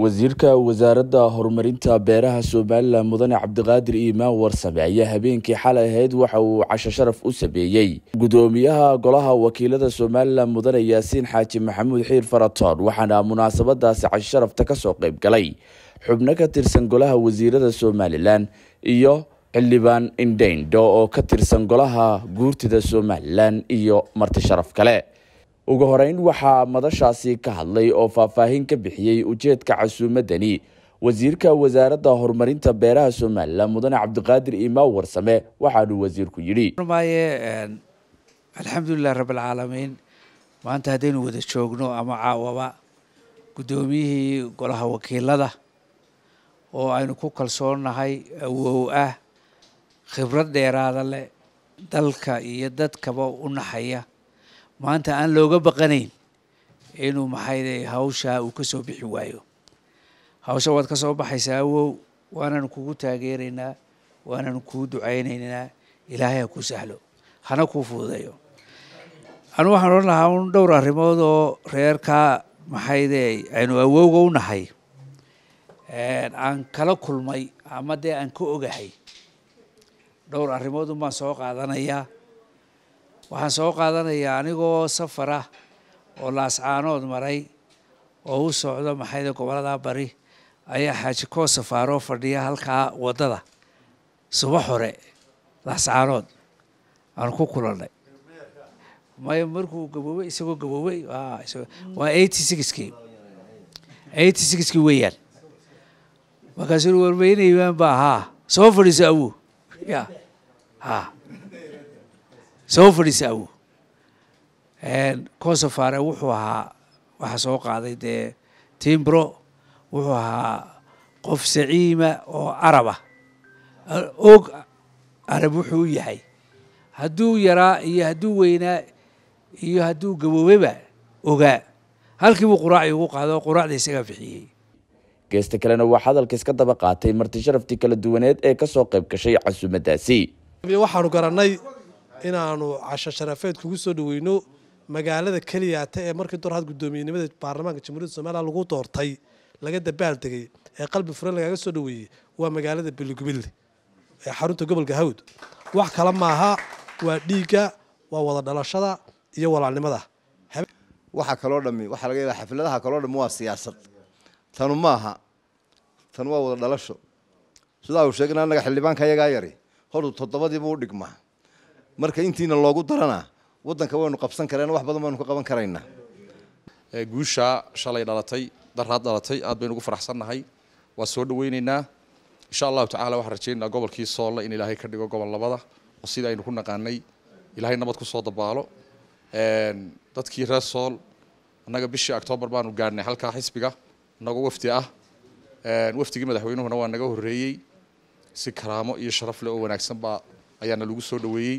wasiirka wasaaradda horumarinta beeraha Soomaaliya mudane Cabdi Qadir iima warsame ayaa habeenkii xalay ahayd waxa uu casho sharaf u sameeyay gudoomiyaha golaha wakiilada Soomaaliya mudane Yaasiin Xaaji Maxamuud Xiir Faarax waxaana munaasabadaas casho sharafta ka soo qayb galay xubno ka tirsan golaha wasiirada Soomaaliland iyo xildhibaan indheendho oo ka tirsan golaha guurtida Soomaaliland iyo marti sharaf kale ugu horeyn waxa madashaasi ka hadlay oo faahfaahin ka bixiyay ujeedka casuumadani wasiirka wasaaradda horumarinta beeraha Soomaaliya mudane Cabdi Qadir iima warsame waxa uu wasiirku yiri alxamdulillah rabbil alamin maanta hadaynu wada joogno ama caawaba gudoomiyihii golaha wakiilada oo aynu ku kalsoonahay awow ah khibrad dheeraad leh dalka iyo dadkaba u naxaya maanta aan looga baqanayn inuu maxay hawsha uu ka soo bixi waayo hawsha wad ka soo baxaysaa waanan kugu taageeraynaa waanan ku ducaynaynaa ilaahay ku sahlo hana ku fududeeyo anu waxaan oranaa dhowr arrimood oo reerka maxay aynu awowga u nahay aan kala kulmay ama de aan ku ogahay dhowr arrimood ma soo qaadanayaa waxaan soo qaadanayaa anigoo safara oo laascaanood maray oo u socdo maxayda gobolada bari ayaa xaaji koo safaaro fadhiya halka wadada subax hore laascaanood aan ku kulanay may markuu gaboobay isagoo gaboobay waa 86 weeyaan markaasuu warweynayaa baa soo fadhiisa awow ya سوف يسأو، كوسو فاره وحوها وحسوق هذا ده تيمبرو وحوها قف سعيمة أو عربة أو عرب وحويه هاي هدو يرى يهدو وينا يهدو جوابه وجا هل كيف قراء يوق هذا قراء ليس كافيه كاستكلنا واحد الكسكت بقعت مرتشرفتي كل الدوانات كسوق بكشيء عسوم داسي بواحد وقرناي inaanu casho sharafeed kugu soo dhaweeyno magaalada Kaliyaate ee markii door had gudoomiyeynimada baarlamaanka Jamhuuriyadda Soomaaliya lagu doortay laga dabaal tagay ee qalbi furan laga soo dhaweeyay waa magaalada Beledweyne ee xarunta gobolka Haud wax kala maaha waa dhiiga waa wada dhalashada iyo walaalnimada waxa kala dhami waxa laga yaabaa xafladaha kala dhami waa siyaasad tanu maaha tan waa wada dhalasho sidaa uu sheegay anaga xildhibaanka ayaga yari hor todobadiiba u dhigmaa marka intiina loogu darana wadanka weenu qabsan kareena wax badan weenu ku qaban kareena guusha shalay dhalatay daraad dhalatay aad baynu ugu faraxsanahay waa soo dhaweyneynaa insha Allah ta'ala waxa rajeeynaa gobolkii Sool in Ilaahay ka dhigo gobol labada oo sida aynu ku naqaanay Ilaahay nabad ku soo dabaalo dadkii reer Sool anaga bishii October baan u gaarnay halka xisbiga naga wafti ah waftigii madaxweynuhuna waa naga horeeyay si karaamo iyo sharaf leh oo wanaagsan baa ayaana lagu soo dhaweeyay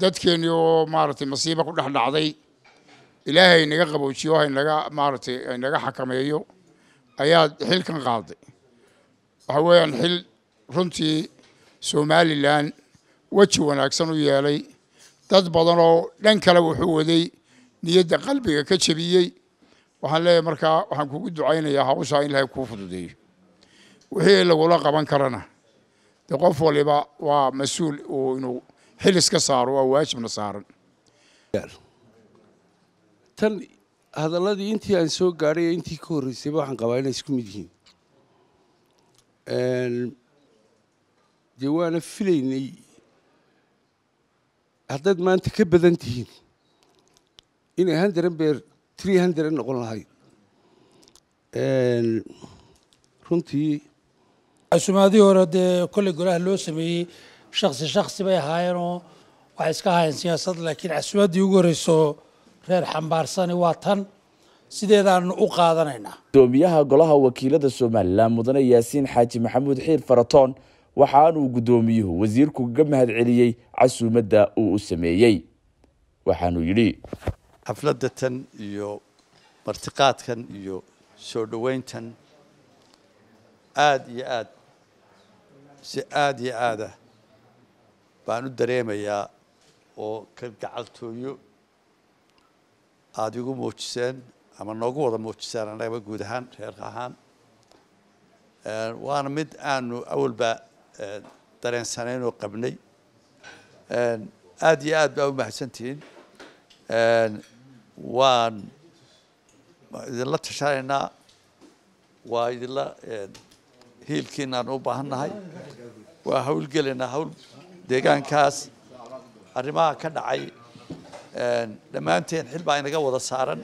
dadkeen iyo maartay masiiba ku dhaxdhacday ilaahay naga qaboojiyo hay naga maartay naga xakameeyo ayaa xilkan qaaday waxa weeyaan xil runtii Soomaaliland waji wanaagsan u yeelay dad badan oo dhan kale wuxuu waday niyadda qalbiga ka jabiyay waxaan leeyahay markaa waxaan kugu ducaynayaa hawsha ilaahay ku fududeeyo wixii lagula qaban karana qof waliba waa masuul oo inuu xilis ka saaro waa waajibna saaran tan hadaladii intii aan soo gaaray intii ka horeysay waxaan qabaa inay isku mid yihiin diwaana filaynay haddaad maanta ka badan tihiin inay 300 noqon lahayd runtii casuumaadii hore dee kolley golaha loo sameeyey shakhsi bay ahaayeenoo waxay iska ahaayeen siyaasad laakiin casuumaadii ugu horreysoo reer xambaarsan waa tan sideedaan u qaadanaynaa doomiyaha golaha wakiilada Soomaaliland Madaxweyne Yaasiin Xaaji Maxamuud Xiir Faarax waxaan uu gudoomiyuhu wasiirku uga mahad celiyay casuumadda uu u sameeyay waxaan uu yiri xafladatan iyo martiqaadkan iyo soo dhawayntan aad iyo aad baan u dareemayaa oo kalgacaltooyo aad igu muujiseen ama noogu wada muujiseen anaga guud ahaan reerka ahaan waana mid aanu awalba dareensaneen oo qabnay aad iyo aad baa u mahadsantihiin waan idinla tashanaynaa waa idinla hiilkiinaan u baahannahay waa hawlgelaynaa hawl deegaankaas arrimaha ka dhacay dhammaanteen xil baa inaga wada saaran.